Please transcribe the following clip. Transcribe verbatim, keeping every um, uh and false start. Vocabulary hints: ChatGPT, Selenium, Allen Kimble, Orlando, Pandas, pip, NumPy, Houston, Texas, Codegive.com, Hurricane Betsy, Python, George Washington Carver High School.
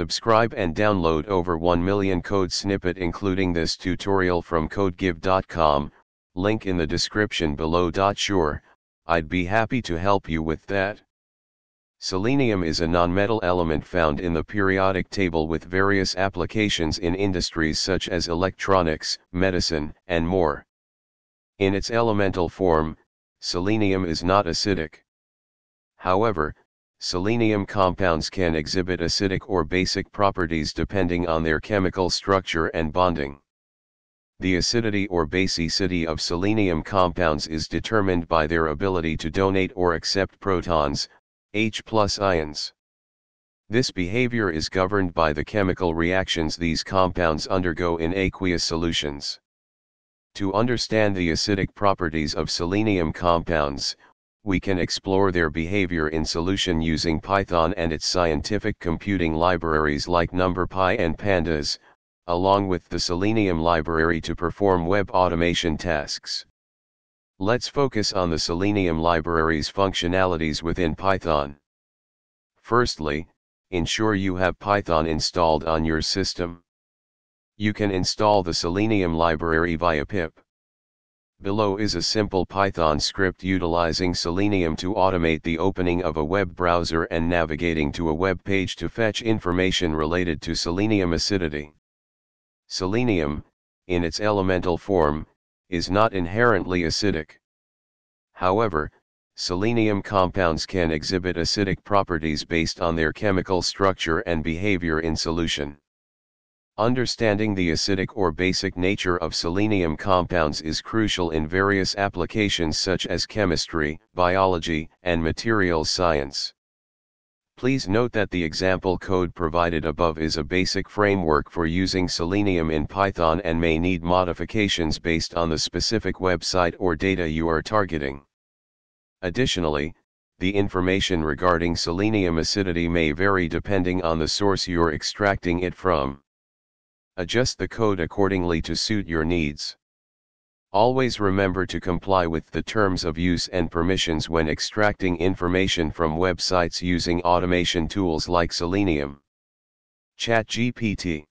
Subscribe and download over one million code snippet including this tutorial from Codegive dot com, link in the description below. Sure, I'd be happy to help you with that. Selenium is a nonmetal element found in the periodic table with various applications in industries such as electronics, medicine, and more. In its elemental form, selenium is not acidic. However, selenium compounds can exhibit acidic or basic properties depending on their chemical structure and bonding. The acidity or basicity of selenium compounds is determined by their ability to donate or accept protons, H plus ions. This behavior is governed by the chemical reactions these compounds undergo in aqueous solutions. To understand the acidic properties of selenium compounds, we can explore their behavior in solution using Python and its scientific computing libraries like NumPy and Pandas, along with the Selenium library to perform web automation tasks. Let's focus on the Selenium library's functionalities within Python. Firstly, ensure you have Python installed on your system. You can install the Selenium library via pip. Below is a simple Python script utilizing Selenium to automate the opening of a web browser and navigating to a web page to fetch information related to selenium acidity. Selenium, in its elemental form, is not inherently acidic. However, selenium compounds can exhibit acidic properties based on their chemical structure and behavior in solution. Understanding the acidic or basic nature of selenium compounds is crucial in various applications such as chemistry, biology, and materials science. Please note that the example code provided above is a basic framework for using Selenium in Python and may need modifications based on the specific website or data you are targeting. Additionally, the information regarding selenium acidity may vary depending on the source you're extracting it from. Adjust the code accordingly to suit your needs. Always remember to comply with the terms of use and permissions when extracting information from websites using automation tools like Selenium. ChatGPT